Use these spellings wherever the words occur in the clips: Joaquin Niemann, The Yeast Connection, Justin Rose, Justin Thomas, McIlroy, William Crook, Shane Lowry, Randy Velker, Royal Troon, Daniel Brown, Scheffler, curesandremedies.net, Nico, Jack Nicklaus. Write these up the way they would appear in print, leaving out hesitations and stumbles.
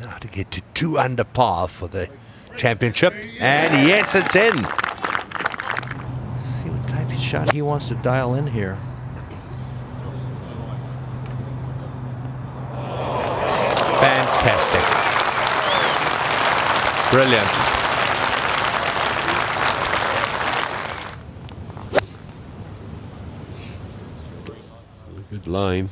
now to get to 2 under par for the championship. And yes, it's in. Let's see what type of shot he wants to dial in here. Fantastic. Brilliant. Good line.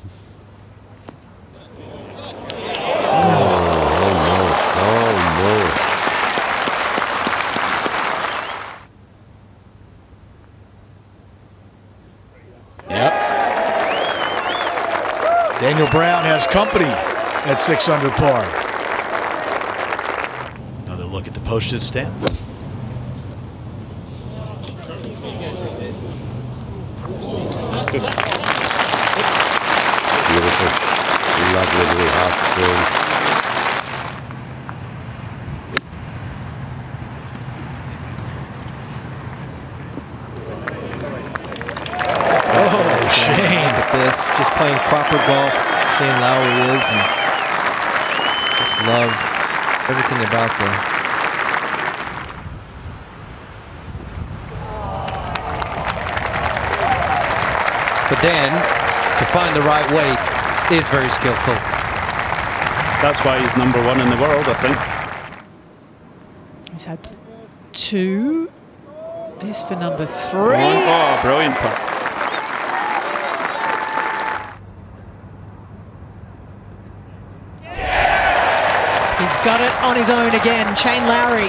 Daniel Brown has company at 6 under par. Another look at the postage stamp. Beautiful, lovely little hot swing. Oh, Shane. This, just playing proper golf, Shane Lowry is, and just love everything about them. But then, to find the right weight is very skillful. That's why he's #1 in the world, I think. He's had 2. He's for #3. Oh, brilliant putt. He's got it on his own again, Shane Lowry.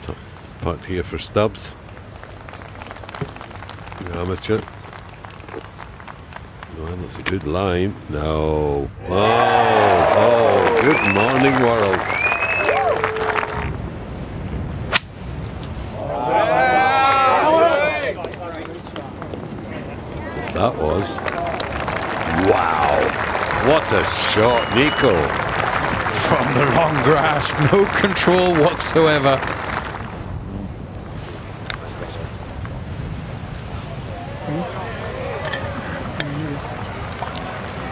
Top putt here for Stubbs. Amateur. Well, that's a good line. No. Oh, oh, good morning, world. That was. Wow, what a shot, Nico. From the long grass, no control whatsoever.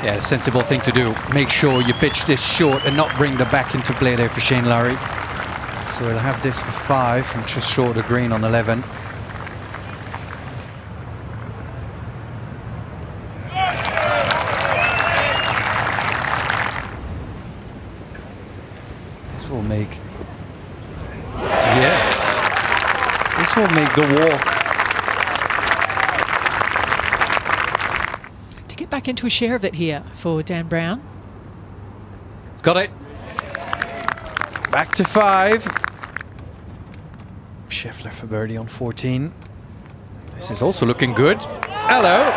Yeah, a sensible thing to do. Make sure you pitch this short and not bring the back into play there for Shane Lowry. So we'll have this for 5 from just short of green on 11. Will make, yes, this will make the walk. To get back into a share of it here for Dan Brown. Got it. Back to 5. Scheffler for birdie on 14. This is also looking good. Hello.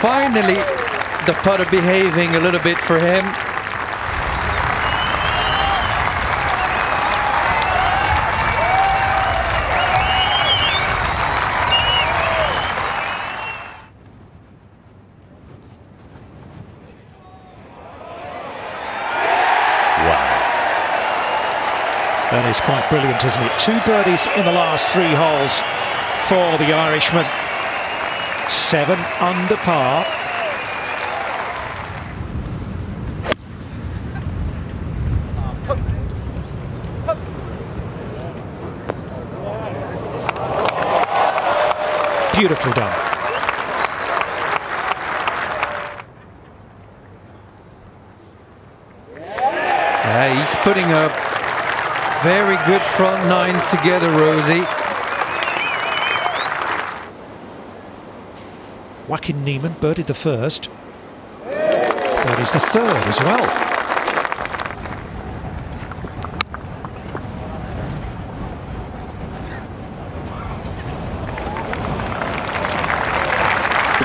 Finally, the putter behaving a little bit for him. That is quite brilliant, isn't it? 2 birdies in the last 3 holes for the Irishman. 7 under par. Beautifully done. Yeah, he's putting a very good front 9 together, Rosie. Joaquin Niemann birdied the 1st. That is the 3rd as well.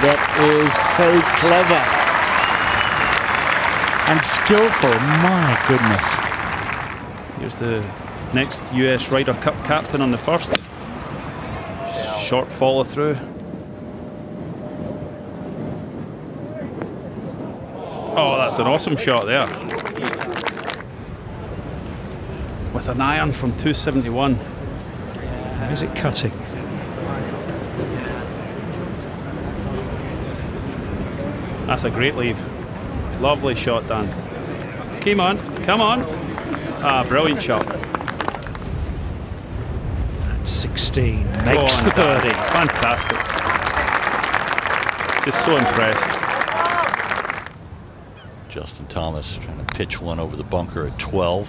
That is so clever and skillful, my goodness. Here's the next US Ryder Cup captain on the 1st. Short follow through. Oh, that's an awesome shot there. With an iron from 271. Is it cutting? That's a great leave. Lovely shot, Dan. Come on, come on. Ah, brilliant shot. And 16 makes the birdie. Fantastic. Just so impressed. Justin Thomas trying to pitch one over the bunker at 12.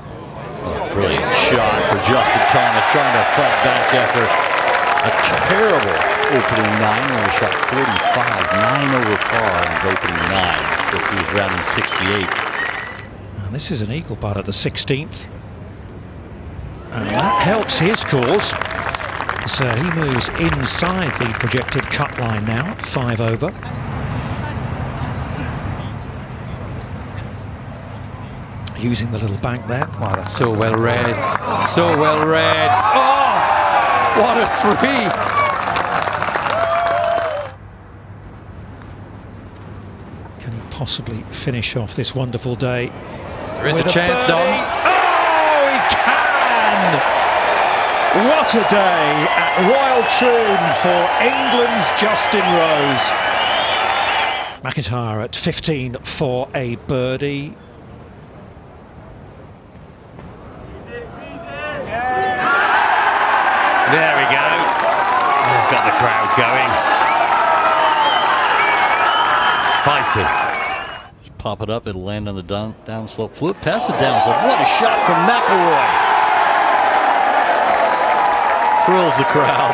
Oh, brilliant shot for Justin Thomas, trying to fight back after a terrible opening nine, when he shot 35, 9 over par in his opening nine. He was rounding 68. And this is an eagle putt at the 16th, and that helps his cause. So he moves inside the projected cut line now, 5 over. Using the little bank there. Wow, that's so well read. So well read. Oh, what a three! Can he possibly finish off this wonderful day? There is a chance, Don. Oh, he can! What a day at Royal Troon for England's Justin Rose. McIlroy at 15 for a birdie. There we go. He's got the crowd going. Fighting. Just pop it up, it'll land on the down slope. Flip past the down slope. What a shot from McIlroy. Thrills the crowd.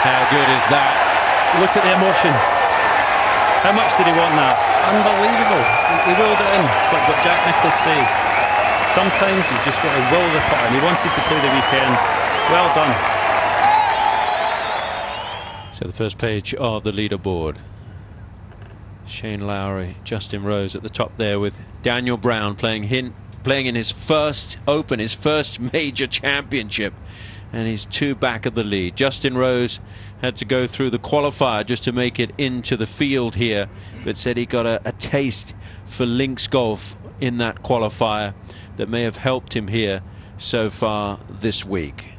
How good is that? Look at the emotion. How much did he want that? Unbelievable. He willed it in. It's like what Jack Nicklaus says. Sometimes you just got to will the putt, and he wanted to play the weekend. Well done. So the first page of the leaderboard. Shane Lowry, Justin Rose at the top there with Daniel Brown playing in his first Open, his first major championship. And he's 2 back of the lead. Justin Rose had to go through the qualifier just to make it into the field here, but said he got a taste for links golf in that qualifier that may have helped him here so far this week.